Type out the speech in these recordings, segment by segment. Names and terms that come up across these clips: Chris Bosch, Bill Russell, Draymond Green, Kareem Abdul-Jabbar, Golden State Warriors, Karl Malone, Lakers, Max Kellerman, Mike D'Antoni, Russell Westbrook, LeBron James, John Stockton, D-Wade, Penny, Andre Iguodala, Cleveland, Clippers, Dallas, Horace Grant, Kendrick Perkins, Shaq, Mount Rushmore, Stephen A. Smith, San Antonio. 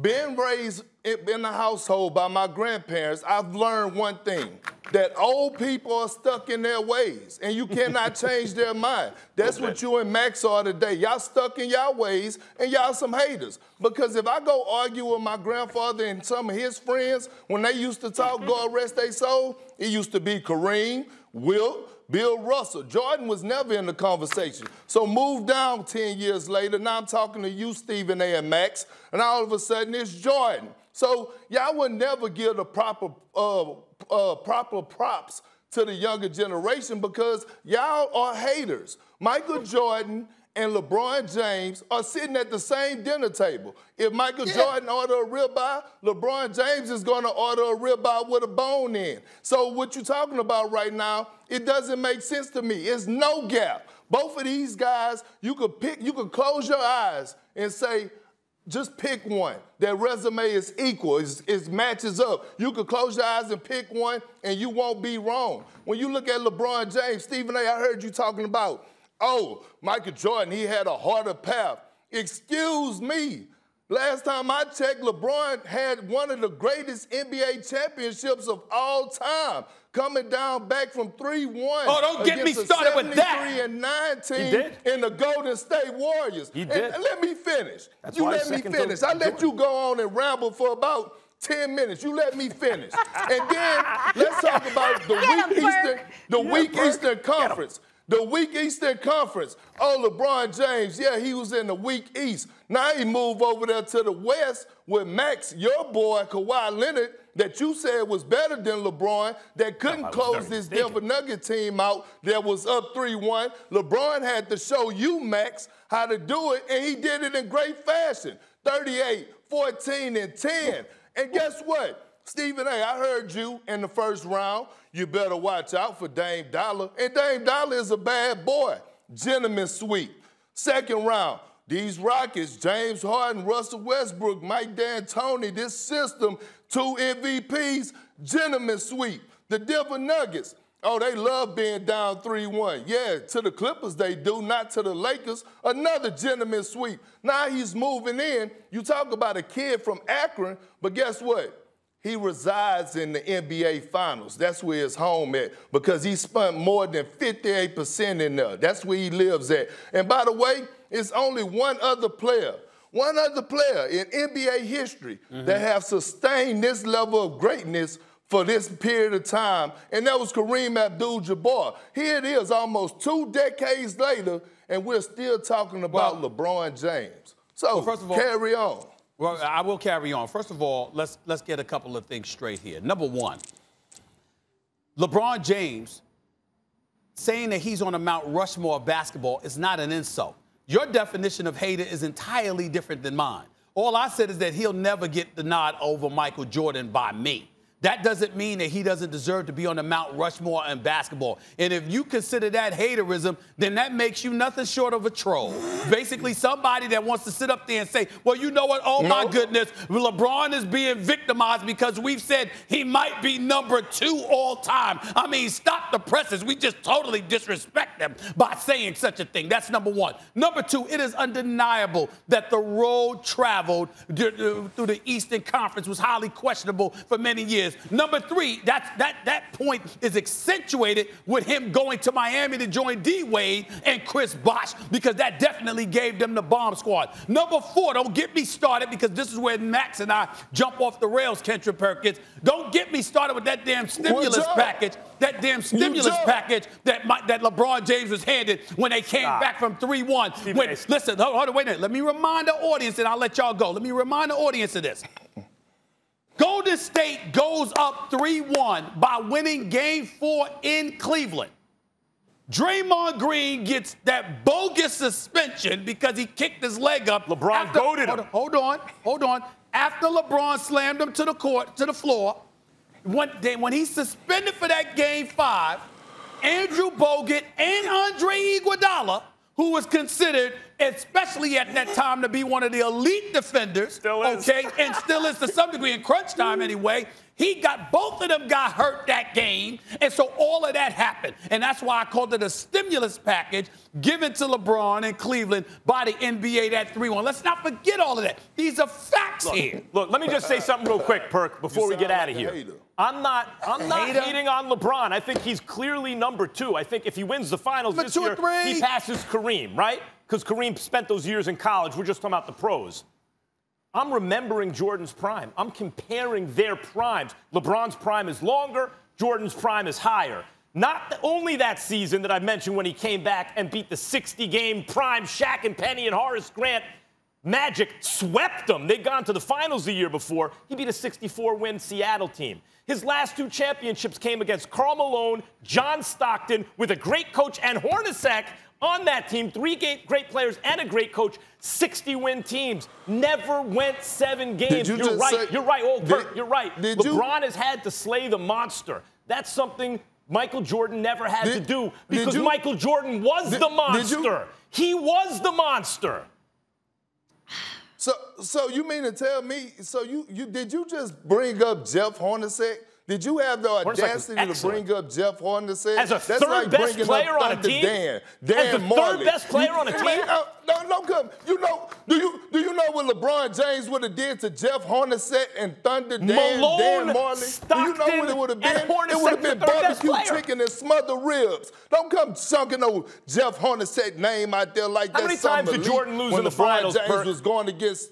Being raised in the household by my grandparents, I've learned one thing, that old people are stuck in their ways, and you cannot change their mind. That's what you and Max are today. Y'all stuck in y'all ways, and y'all some haters. Because if I go argue with my grandfather and some of his friends, when they used to talk, God rest their soul, it used to be Kareem, Wilt, Bill Russell. Jordan was never in the conversation. So move down 10 years later. Now I'm talking to you, Stephen A. and Max, and all of a sudden it's Jordan. So y'all would never give the proper props to the younger generation because y'all are haters. Michael Jordan and LeBron James are sitting at the same dinner table. If Michael Jordan order a ribeye, LeBron James is going to order a ribeye with a bone in. So what you're talking about right now, it doesn't make sense to me. It's no gap. Both of these guys, you could close your eyes and say, just pick one. Their resume is equal. It matches up. You could close your eyes and pick one, and you won't be wrong. When you look at LeBron James, Stephen A., I heard you talking about, oh, Michael Jordan, he had a harder path. Excuse me. Last time I checked, LeBron had one of the greatest NBA championships of all time, coming down back from 3-1. Oh, don't get me started with that. 73-9 team in the Golden State Warriors. He did. And let me finish. You let me finish. I let you go on and ramble for about 10 minutes. You let me finish. And then let's talk about the weak Eastern Conference. The weak Eastern Conference. Oh, LeBron James, yeah, he was in the weak East. Now he moved over there to the West with Max, your boy, Kawhi Leonard, that you said was better than LeBron, that couldn't close this Denver Nuggets team out that was up 3-1. LeBron had to show you, Max, how to do it, and he did it in great fashion. 38, 14, and 10. And guess what? Stephen A., I heard you in the first round. You better watch out for Dame Dolla. And Dame Dolla is a bad boy. Gentleman sweep. Second round, these Rockets, James Harden, Russell Westbrook, Mike D'Antoni, this system, 2 MVPs, gentleman sweep. The Denver Nuggets, oh, they love being down 3-1. Yeah, to the Clippers they do, not to the Lakers. Another gentleman sweep. Now he's moving in. You talk about a kid from Akron, but guess what? He resides in the NBA Finals. That's where his home at because he spent more than 58% in there. That's where he lives at. And by the way, it's only one other player in NBA history that have sustained this level of greatness for this period of time, and that was Kareem Abdul-Jabbar. Here it is almost 2 decades later, and we're still talking about LeBron James. So first of all, carry on. Well, I will carry on. First of all, let's get a couple of things straight here. Number one, LeBron James saying that he's on the Mount Rushmore of basketball is not an insult. Your definition of hater is entirely different than mine. All I said is that he'll never get the nod over Michael Jordan by me. That doesn't mean that he doesn't deserve to be on the Mount Rushmore in basketball. And if you consider that haterism, then that makes you nothing short of a troll. Basically, somebody that wants to sit up there and say, well, you know what? Oh, my goodness, LeBron is being victimized because we've said he might be #2 all time. I mean, stop the presses. We just totally disrespect them by saying such a thing. That's number one. Number two, it is undeniable that the road traveled through the Eastern Conference was highly questionable for many years. Number three, that point is accentuated with him going to Miami to join D-Wade and Chris Bosch because that definitely gave them the bomb squad. Number four, don't get me started because this is where Max and I jump off the rails, Kendrick Perkins. Don't get me started with that damn stimulus package, that LeBron James was handed when they came back from 3-1. Listen, hold on, wait a minute. Let me remind the audience, and I'll let y'all go. Let me remind the audience of this. Golden State goes up 3-1 by winning Game 4 in Cleveland. Draymond Green gets that bogus suspension because he kicked his leg up. LeBron goaded him. Hold on. After LeBron slammed him to the court, to the floor, when he's suspended for that Game 5, Andrew Bogut and Andre Iguodala, who was considered especially at that time, to be one of the elite defenders. Still is. Okay, and still is to some degree in crunch time anyway. He got, both of them got hurt that game, and so all of that happened. And that's why I called it a stimulus package given to LeBron and Cleveland by the NBA, that 3-1. Let's not forget all of that. These are facts here. Look, let me just say something real quick, Perk, before we get out of here. I'm not hating on LeBron. I think he's clearly number two. I think if he wins the finals this year, he passes Kareem, right? Because Kareem spent those years in college. We're just talking about the pros. I'm remembering Jordan's prime. I'm comparing their primes. LeBron's prime is longer. Jordan's prime is higher. Not only that season that I mentioned when he came back and beat the 60-game prime Shaq and Penny and Horace Grant. Magic swept them. They'd gone to the finals the year before. He beat a 64-win Seattle team. His last two championships came against Karl Malone, John Stockton, with a great coach, and Hornacek on that team. Three great players and a great coach. 60-win teams. Never went 7 games. You're right. You're right. Oh, Kurt, you're right. LeBron has had to slay the monster. That's something Michael Jordan never had to do, because Michael Jordan was the monster. He was the monster. So you mean to tell me, did you just bring up Jeff Hornacek? Did you have the audacity to bring up Jeff Hornacek? As a third-best player on a team? Dan Morley. Third-best player on a team? No, you know, do you know what LeBron James would have did to Jeff Hornacek and Thunder Dan Morley? Stockton, do you know what it would have been? It would have been barbecue chicken and smothered ribs. Don't come chunking no Jeff Hornacek name out there like that. How many times did Jordan lose in the finals? When LeBron James was going against...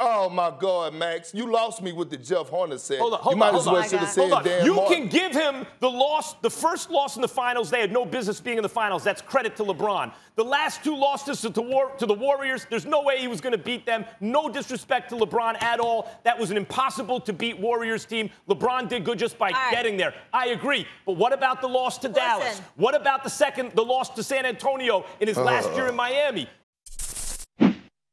Oh, my God, Max. You lost me with the Jeff Hornacek. Hold on. You can give him the loss, the first loss in the finals. They had no business being in the finals. That's credit to LeBron. The last two losses to the Warriors, there's no way he was going to beat them. No disrespect to LeBron at all. That was an impossible-to-beat Warriors team. LeBron did good just by getting there. I agree. But what about the loss to Dallas? What about the loss to San Antonio in his last year in Miami?